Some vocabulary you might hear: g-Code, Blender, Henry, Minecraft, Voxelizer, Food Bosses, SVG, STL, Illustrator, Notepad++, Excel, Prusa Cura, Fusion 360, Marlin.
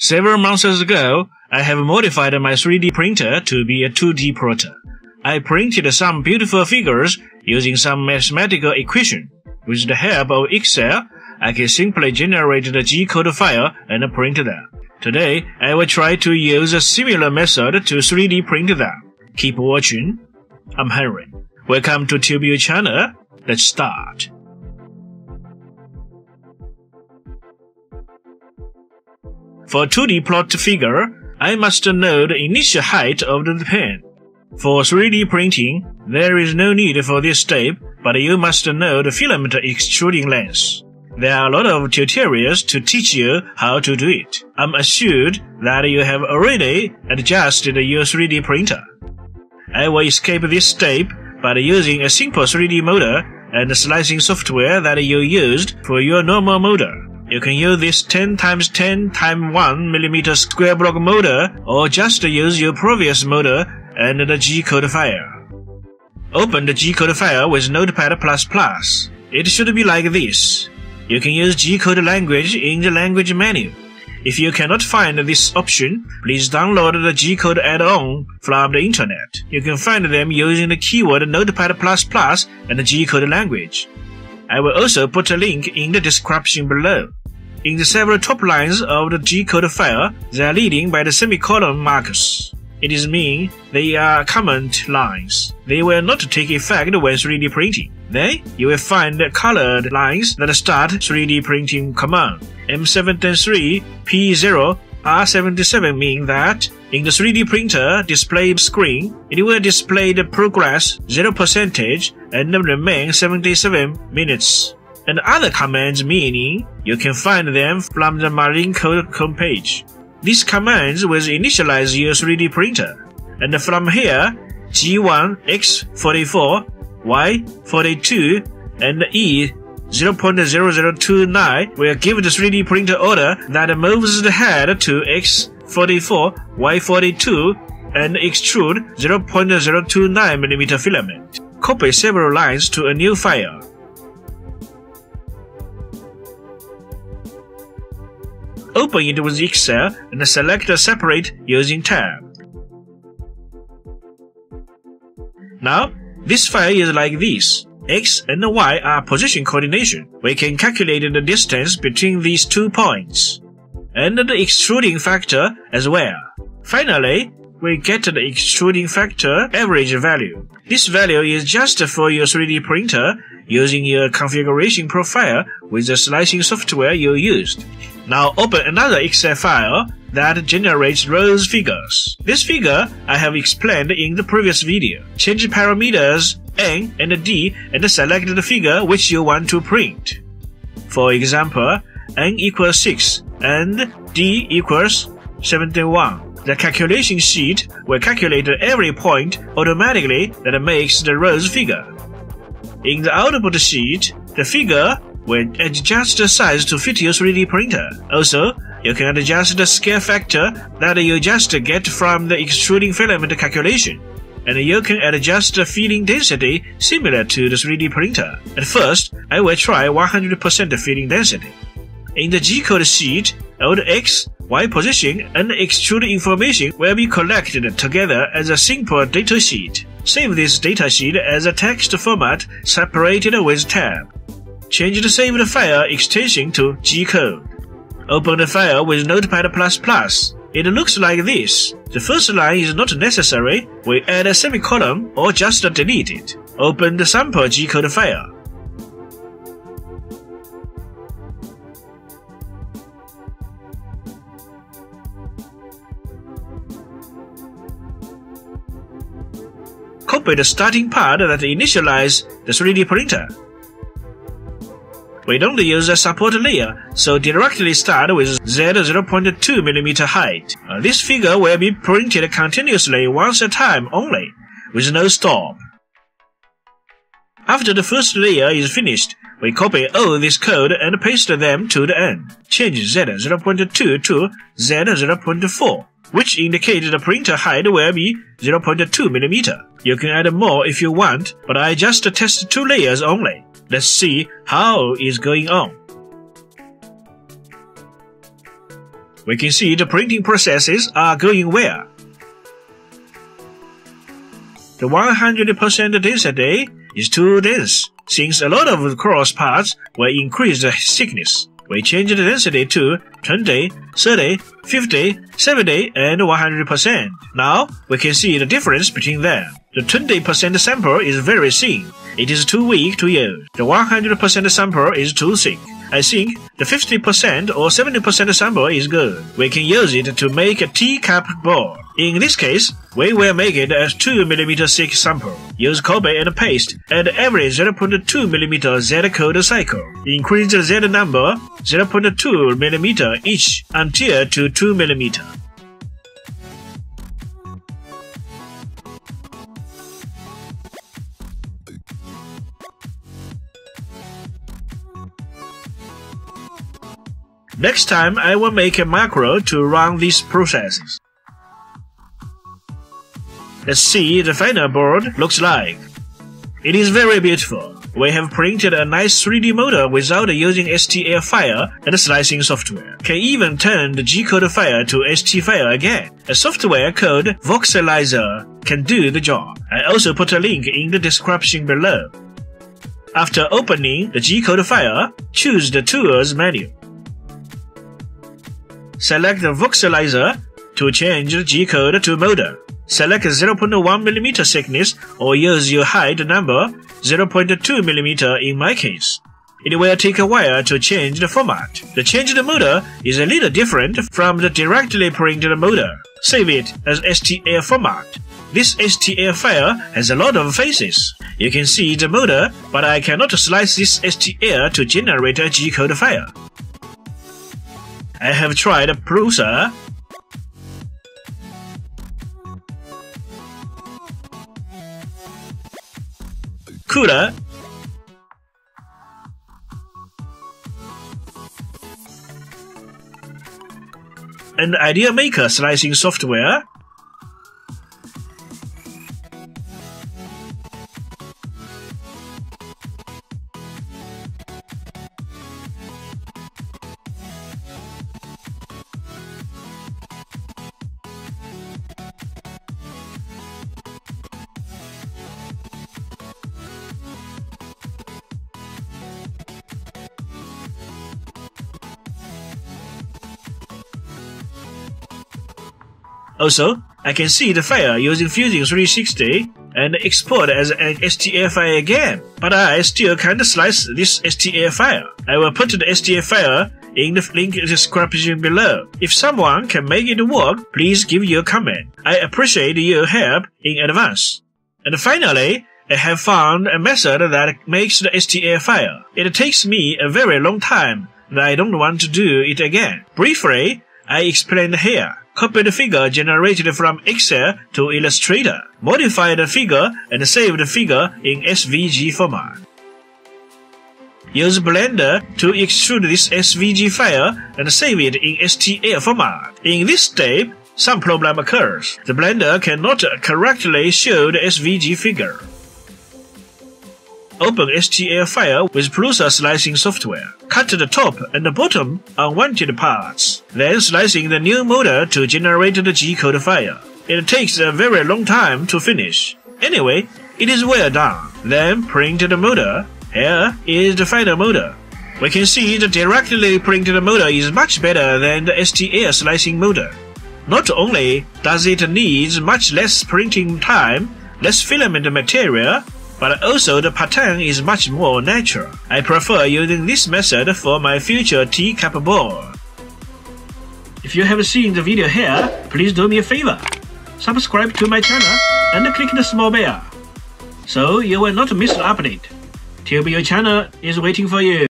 Several months ago, I have modified my 3D printer to be a 2D printer. I printed some beautiful figures using some mathematical equation. With the help of Excel, I can simply generate the g-code file and print them. Today, I will try to use a similar method to 3D print them. Keep watching. I'm Henry. Welcome to Tube channel. Let's start. For 2D plot figure, I must know the initial height of the pen. For 3D printing, there is no need for this step, but you must know the filament extruding length. There are a lot of tutorials to teach you how to do it. I'm assured that you have already adjusted your 3D printer. I will escape this step by using a simple 3D model and slicing software that you used for your normal model. You can use this 10 × 10 × 1 mm square block model or just use your previous model and the g-code file. Open the g-code file with Notepad++. It should be like this. You can use g-code language in the language menu. If you cannot find this option, please download the g-code add-on from the internet. You can find them using the keyword Notepad++ and g-code language. I will also put a link in the description below. In the several top lines of the g-code file, they are leading by the semicolon markers. It is mean they are comment lines. They will not take effect when 3D printing. Then you will find the colored lines that start 3D printing command. M7-3, P0, R77 mean that in the 3D printer display screen, it will display the progress 0% and remain 77 minutes. And other commands meaning you can find them from the Marlin code homepage. These commands will initialize your 3D printer. And from here, G1, X44, Y42, and E 0.0029 will give the 3D printer order that moves the head to X44, Y42, and extrude 0.029 mm filament. Copy several lines to a new file. Open it with Excel and select Separate using Tab. Now, this file is like this. X and Y are position coordination. We can calculate the distance between these 2 points, and the extruding factor as well. Finally, we get the extruding factor average value. This value is just for your 3D printer using your configuration profile with the slicing software you used. Now open another Excel file that generates rows figures. This figure I have explained in the previous video. Change parameters N and D and select the figure which you want to print. For example, N equals 6 and D equals 71. The calculation sheet will calculate every point automatically that makes the rows figure. In the output sheet, the figure will adjust the size to fit your 3D printer. Also, you can adjust the scale factor that you just get from the extruding filament calculation, and you can adjust the filling density similar to the 3D printer. At first, I will try 100% filling density. In the G-code sheet, all the X, Y position, and extrude information will be collected together as a simple data sheet. Save this data sheet as a text format separated with tab. Change the saved file extension to G-code. Open the file with Notepad++. It looks like this. The first line is not necessary. We add a semicolon or just delete it. Open the sample G-code file. Copy the starting part that initializes the 3D printer. We don't use a support layer, so directly start with Z 0.2 mm height. This figure will be printed continuously once a time only, with no stop. After the first layer is finished, we copy all this code and paste them to the end. Change Z 0.2 to Z 0.4, which indicates the printer height will be 0.2 mm. You can add more if you want, but I just test 2 layers only. Let's see how it's going on. we can see the printing processes are going well. The 100% density is too dense, since a lot of cross paths will increase the thickness. We change the density to 20, 30, 50, 70, and 100%. Now, we can see the difference between them. The 20% sample is very thin. It is too weak to use. The 100% sample is too thick. I think the 50% or 70% sample is good. We can use it to make a teacup ball. In this case, we will make it as 2mm thick sample. Use copy and paste and every 0.2mm z-code cycle. Increase the z number 0.2mm each until to 2mm. Next time, I will make a macro to run these processes. Let's see the final board looks like. It is very beautiful. We have printed a nice 3D model without using STL file and slicing software. Can even turn the g-code file to ST file again. A software called Voxelizer can do the job. I also put a link in the description below. After opening the g-code file, choose the Tools menu. Select the Voxelizer to change the G-code to model. Select 0.1mm thickness or use your height number 0.2mm in my case. It will take a while to change the format. The changed model is a little different from the directly printed model. Save it as STL format. This STL file has a lot of faces. You can see the model, but I cannot slice this STL to generate a G-code file. I have tried Prusa Cura, and Idea Maker slicing software, also, I can see the file using Fusion 360 and export as an STL file again, but I still can't slice this STL file. I will put the STL file in the link description below. If someone can make it work, please give your comment. I appreciate your help in advance. And finally, I have found a method that makes the STL file. It takes me a very long time, and I don't want to do it again. Briefly, I explained here. Copy the figure generated from Excel to Illustrator. Modify the figure and save the figure in SVG format. Use Blender to extrude this SVG file and save it in STL format. In this step, some problem occurs. The Blender cannot correctly show the SVG figure. Open STL file with Prusa slicing software. Cut the top and the bottom unwanted parts, then slicing the new model to generate the G-code file. It takes a very long time to finish. Anyway, it is well done. Then print the model. Here is the final model. We can see the directly printed model is much better than the STL slicing model. Not only does it need much less printing time, less filament material, but also the pattern is much more natural. I prefer using this method for my future teacup ball. If you have seen the video here, please do me a favor. Subscribe to my channel and click the small bell, so you will not miss an update. Tube, your channel is waiting for you.